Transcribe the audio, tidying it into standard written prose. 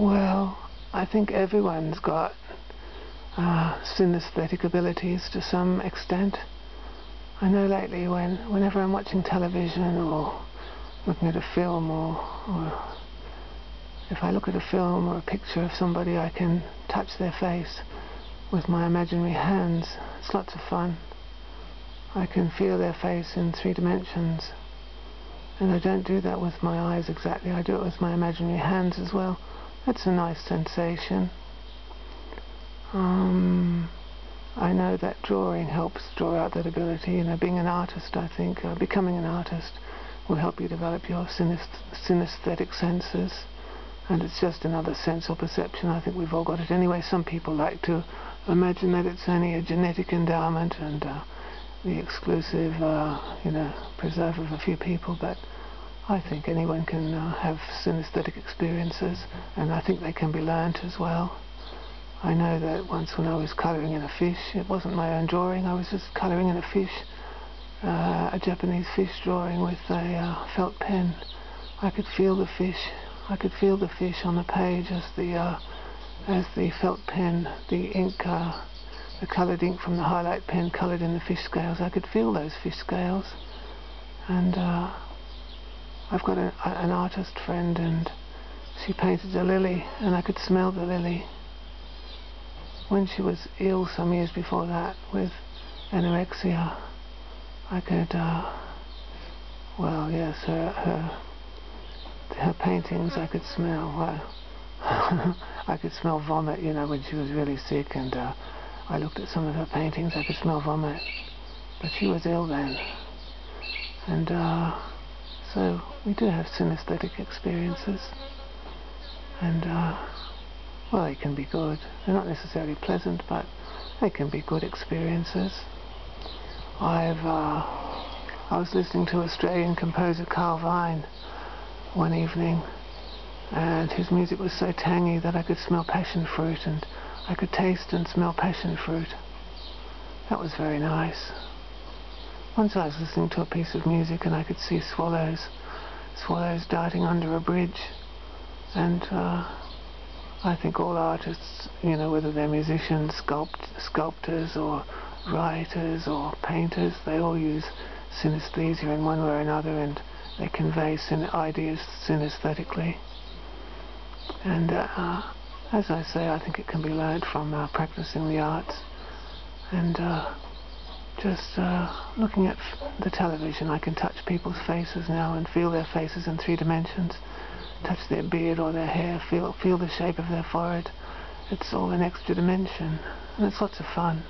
Well, I think everyone's got synesthetic abilities to some extent. I know lately whenever I'm watching television or looking at a film or if I look at a film or a picture of somebody, I can touch their face with my imaginary hands. It's lots of fun. I can feel their face in 3 dimensions. And I don't do that with my eyes exactly, I do it with my imaginary hands as well. That's a nice sensation. I know that drawing helps draw out that ability. You know, being an artist, I think, becoming an artist will help you develop your synesthetic senses. And it's just another sense or perception. I think we've all got it anyway. Some people like to imagine that it's only a genetic endowment and the exclusive, preserve of a few people, but I think anyone can have synesthetic experiences, and I think they can be learnt as well. I know that once when I was colouring in a fish, it wasn't my own drawing, I was just colouring in a fish, a Japanese fish drawing with a felt pen. I could feel the fish. I could feel the fish on the page as the felt pen, the ink, the coloured ink from the highlight pen coloured in the fish scales. I could feel those fish scales. And I've got an artist friend, and she painted a lily, and I could smell the lily. When she was ill some years before that with anorexia, I could, her paintings I could smell. I could smell vomit, when she was really sick, and I looked at some of her paintings, I could smell vomit, but she was ill then. And so we do have synesthetic experiences, and they can be good. They're not necessarily pleasant, but they can be good experiences. I was listening to Australian composer Carl Vine one evening, and his music was so tangy that I could smell passion fruit, and I could taste and smell passion fruit. That was very nice. Once I was listening to a piece of music and I could see swallows darting under a bridge. And I think all artists, whether they're musicians, sculptors or writers or painters, they all use synesthesia in one way or another, and they convey ideas synesthetically. And as I say, I think it can be learned from practicing the arts and just looking at the television. I can touch people's faces now and feel their faces in 3 dimensions, touch their beard or their hair, feel the shape of their forehead. It's all an extra dimension, and it's lots of fun.